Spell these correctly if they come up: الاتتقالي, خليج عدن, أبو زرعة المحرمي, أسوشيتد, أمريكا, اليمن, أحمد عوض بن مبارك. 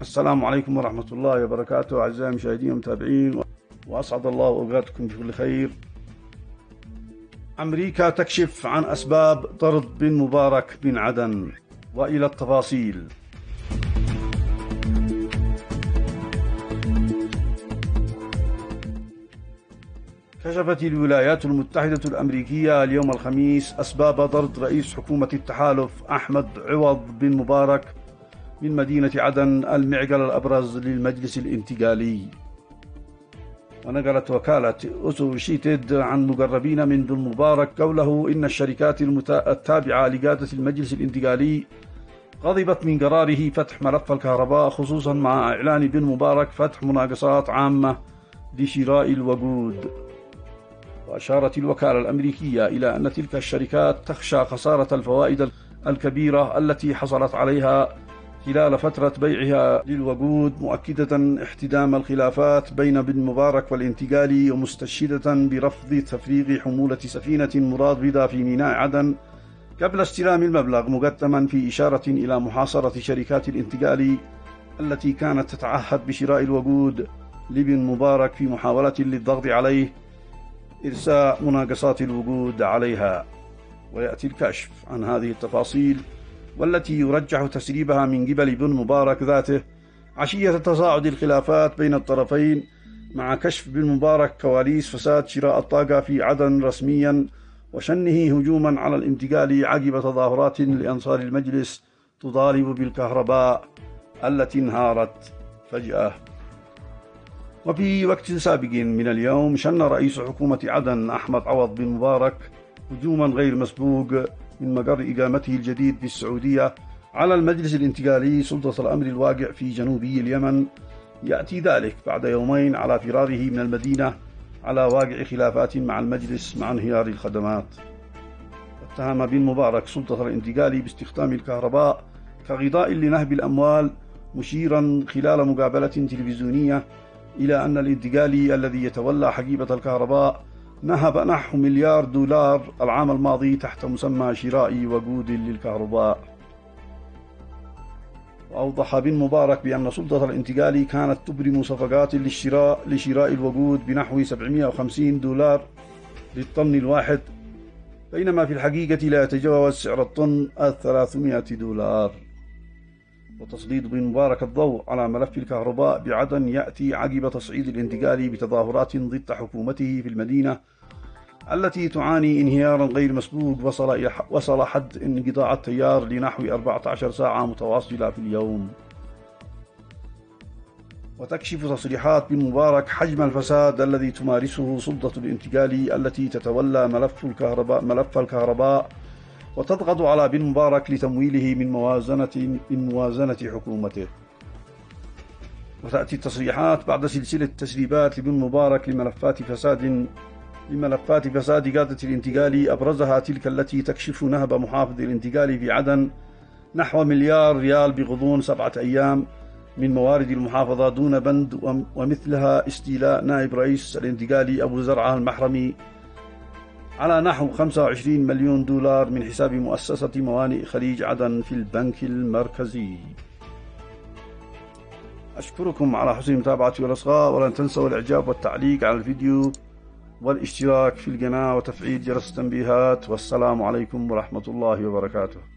السلام عليكم ورحمة الله وبركاته أعزائي المشاهدين والمتابعين، وأسعد الله أوقاتكم بكل خير. أمريكا تكشف عن أسباب طرد بن مبارك من عدن وإلى التفاصيل. كشفت الولايات المتحدة الأمريكية اليوم الخميس أسباب طرد رئيس حكومة التحالف أحمد عوض بن مبارك من مدينة عدن المعجل الأبرز للمجلس الانتقالي. ونقلت وكالة أسوشيتد عن مقربين من بن مبارك قوله إن الشركات التابعة لقادة المجلس الانتقالي غضبت من قراره فتح ملف الكهرباء، خصوصا مع إعلان بن مبارك فتح مناقصات عامة لشراء الوقود. وأشارت الوكالة الأمريكية إلى أن تلك الشركات تخشى خسارة الفوائد الكبيرة التي حصلت عليها خلال فترة بيعها للوقود، مؤكدة احتدام الخلافات بين بن مبارك والانتقالي، ومستشهدة برفض تفريغ حمولة سفينة مرابطة في ميناء عدن قبل استلام المبلغ مقدما، في إشارة إلى محاصرة شركات الانتقالي التي كانت تتعهد بشراء الوقود لبن مبارك في محاولة للضغط عليه إرساء مناقصات الوقود عليها. ويأتي الكشف عن هذه التفاصيل والتي يرجح تسريبها من قبل بن مبارك ذاته عشية تصاعد الخلافات بين الطرفين، مع كشف بن مبارك كواليس فساد شراء الطاقة في عدن رسميا، وشنه هجوما على الانتقالي عقب تظاهرات لأنصار المجلس تطالب بالكهرباء التي انهارت فجأة. وفي وقت سابق من اليوم شن رئيس حكومة عدن أحمد عوض بن مبارك هجوما غير مسبوق من مقر إقامته الجديد بالسعودية على المجلس الانتقالي سلطة الأمر الواقع في جنوبي اليمن. يأتي ذلك بعد يومين على فراره من المدينة على واقع خلافات مع المجلس مع انهيار الخدمات. اتهم بن مبارك سلطة الانتقالي باستخدام الكهرباء كغطاء لنهب الأموال، مشيرا خلال مقابلة تلفزيونية إلى أن الانتقالي الذي يتولى حقيبة الكهرباء نهب نحو $1 مليار العام الماضي تحت مسمى شراء وقود للكهرباء. وأوضح بن مبارك بأن سلطة الانتقالي كانت تبرم صفقات لشراء الوقود بنحو $750 للطن الواحد، بينما في الحقيقة لا يتجاوز سعر الطن $300. وتسليط بن مبارك الضوء على ملف الكهرباء بعدن يأتي عقب تصعيد الانتقالي بتظاهرات ضد حكومته في المدينة التي تعاني انهيارا غير مسبوق وصل حد انقطاع التيار لنحو 14 ساعة متواصلة في اليوم. وتكشف تصريحات بن مبارك حجم الفساد الذي تمارسه سلطة الانتقالي التي تتولى ملف الكهرباء وتضغط على بن مبارك لتمويله من موازنة حكومته. وتأتي التصريحات بعد سلسلة تسريبات لبن مبارك لملفات فساد قادة الانتقالي، أبرزها تلك التي تكشف نهب محافظ الانتقالي في عدن نحو $1 مليار بغضون 7 أيام من موارد المحافظة دون بند، ومثلها استيلاء نائب رئيس الانتقالي أبو زرعة المحرمي على نحو $25 مليون من حساب مؤسسة موانئ خليج عدن في البنك المركزي. أشكركم على حسن متابعتي والإصغاء، ولن تنسوا الإعجاب والتعليق على الفيديو والاشتراك في القناة وتفعيل جرس التنبيهات. والسلام عليكم ورحمة الله وبركاته.